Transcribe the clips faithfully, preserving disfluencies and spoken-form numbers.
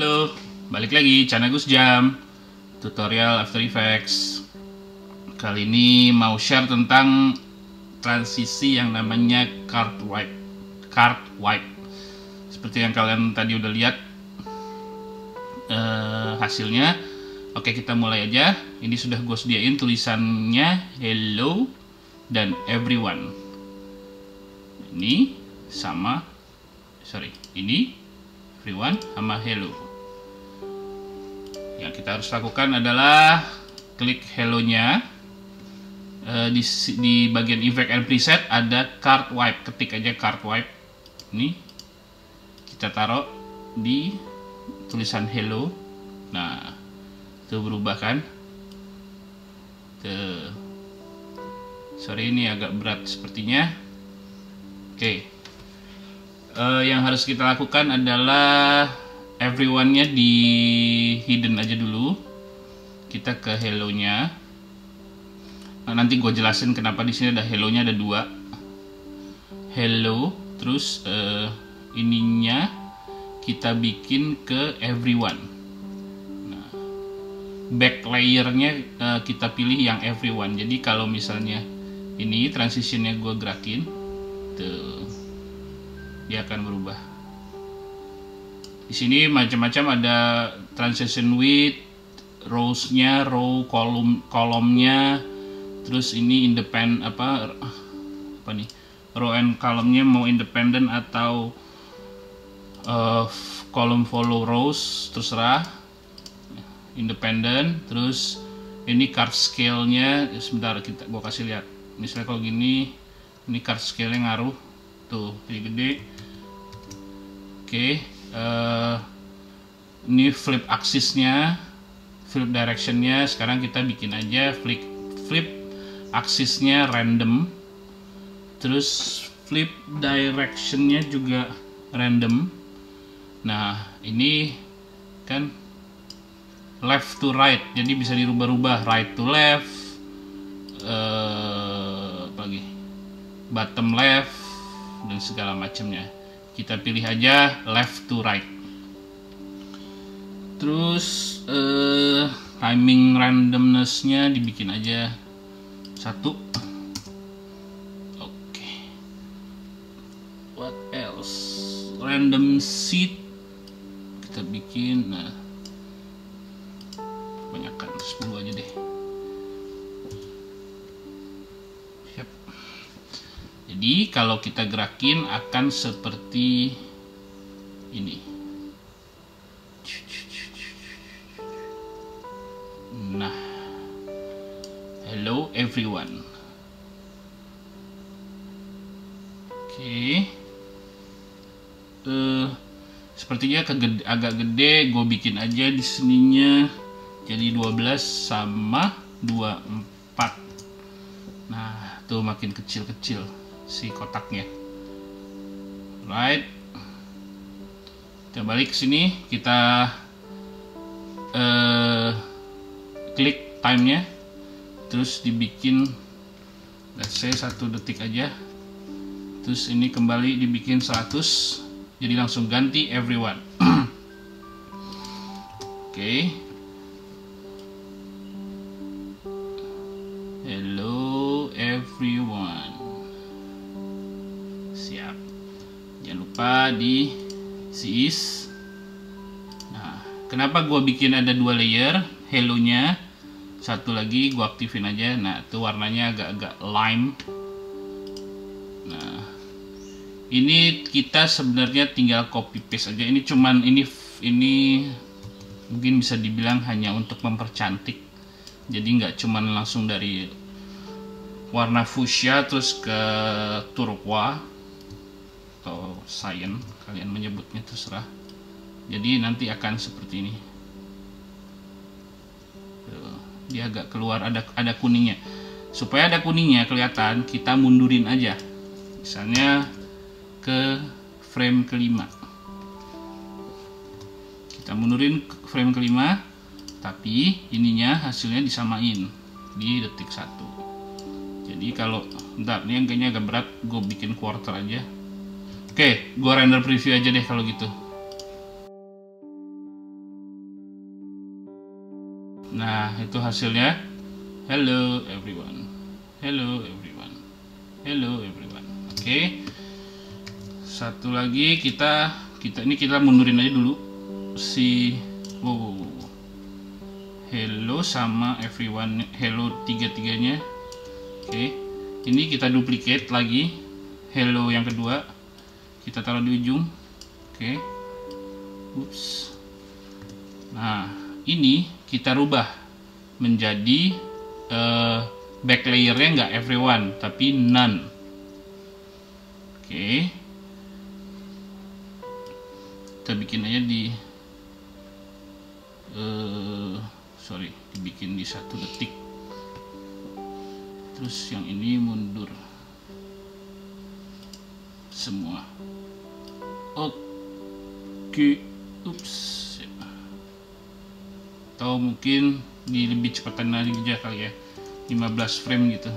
Halo, balik lagi Channel Gus Jam. Tutorial After Effects. Kali ini mau share tentang transisi yang namanya card wipe. Card wipe. Seperti yang kalian tadi udah lihat uh, hasilnya. Oke, kita mulai aja. Ini sudah gue sediain tulisannya hello dan everyone. Ini sama sorry, ini everyone sama hello. Yang kita harus lakukan adalah klik hello-nya. E, di, di bagian effect and preset ada card wipe. Ketik aja card wipe. Ini kita taruh di tulisan hello. Nah, itu berubah kan? Tuh. Sorry, ini agak berat sepertinya. Oke. Okay. Uh, yang harus kita lakukan adalah everyone-nya di hidden aja dulu. Kita ke hello-nya. Nah, nanti gue jelasin kenapa di sini ada hello-nya ada dua. Hello, terus uh, ininya kita bikin ke everyone. Nah, back layer-nya uh, kita pilih yang everyone. Jadi kalau misalnya ini transition-nya gue gerakin, tuh. Dia akan berubah. Di sini macam-macam ada transition width, rows-nya, row kolom kolomnya, terus ini independen apa apa nih? Row and column-nya mau independen atau uh, column follow rows, terserah. Independen, terus ini card scale-nya sebentar kita gua kasih lihat. Misalnya kalau gini, ini card scale-nya ngaruh tuh, jadi gede. Oke, okay, uh, ini flip axisnya, flip directionnya. Sekarang kita bikin aja flip flip axisnya random, terus flip directionnya juga random. Nah, ini kan left to right, jadi bisa dirubah-rubah right to left, uh, apa lagi bottom left dan segala macamnya. Kita pilih aja left to right. Terus eh, timing randomness-nya dibikin aja satu. Oke. Okay. What else? Random seed kita bikin. Nah, banyakkan sepuluh aja deh. Siap. Jadi kalau kita gerakin akan seperti ini. Nah, hello everyone. Oke, okay. uh, sepertinya kegede, agak gede. Gue bikin aja di sininya jadi dua belas sama dua puluh empat. Nah, tuh makin kecil-kecil si kotaknya. Right, kita balik ke sini, kita uh, klik timenya, terus dibikin let's say satu detik aja, terus ini kembali dibikin seratus, jadi langsung ganti everyone. Oke, okay. Hello everyone. Siap. Jangan lupa di size. Nah, kenapa gua bikin ada dua layer? Hello-nya satu lagi gua aktifin aja. Nah, itu warnanya agak-agak lime. Nah, ini kita sebenarnya tinggal copy paste aja. Ini cuman ini ini mungkin bisa dibilang hanya untuk mempercantik. Jadi nggak cuman langsung dari warna fuchsia terus ke turquoise. Atau cyan, kalian menyebutnya terserah. Jadi nanti akan seperti ini. Dia agak keluar ada ada kuningnya. Supaya ada kuningnya kelihatan, kita mundurin aja. Misalnya ke frame kelima. Kita mundurin ke frame kelima, tapi ininya hasilnya disamain di detik satu. Jadi kalau bentar, ini kayaknya agak berat, gue bikin quarter aja. Oke, okay, gue render preview aja deh kalau gitu. Nah, itu hasilnya. Hello everyone. Hello everyone. Hello everyone. Oke. Okay. Satu lagi kita kita ini kita mundurin aja dulu si wow, wow, wow. Hello sama everyone. Hello tiga-tiganya. Oke. Okay. Ini kita duplicate lagi. Hello yang kedua kita taruh di ujung. Oke. Okay. Ups. Nah, ini kita rubah menjadi uh, back layernya nggak everyone tapi none. Oke. Okay. Kita bikin aja di uh, sorry, dibikin di satu detik. Terus yang ini mundur semua. Oke, ups. Atau mungkin di lebih cepatan lagi aja kali ya, lima belas frame gitu.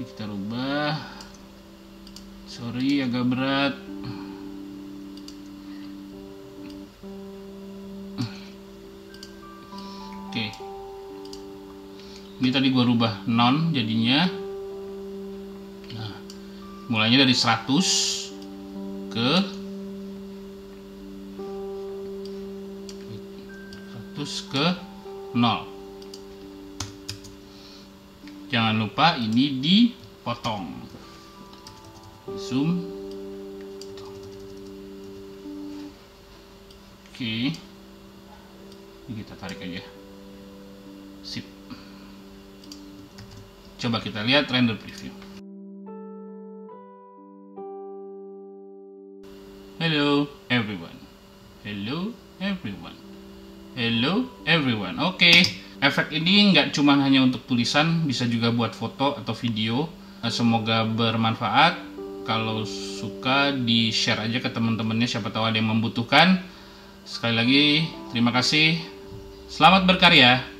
Ini kita rubah. Sorry agak berat. Oke. Ini tadi gua rubah non jadinya. Nah, mulainya dari seratus ke seratus ke nol. Jangan lupa ini dipotong. Zoom. Oke. Ini kita tarik aja. Sip. Coba kita lihat render preview. Hello everyone. Hello everyone. Hello everyone. Oke, okay. Efek ini nggak cuma hanya untuk tulisan, bisa juga buat foto atau video. Semoga bermanfaat. Kalau suka di share aja ke teman-temannya, siapa tahu ada yang membutuhkan. Sekali lagi terima kasih. Selamat berkarya.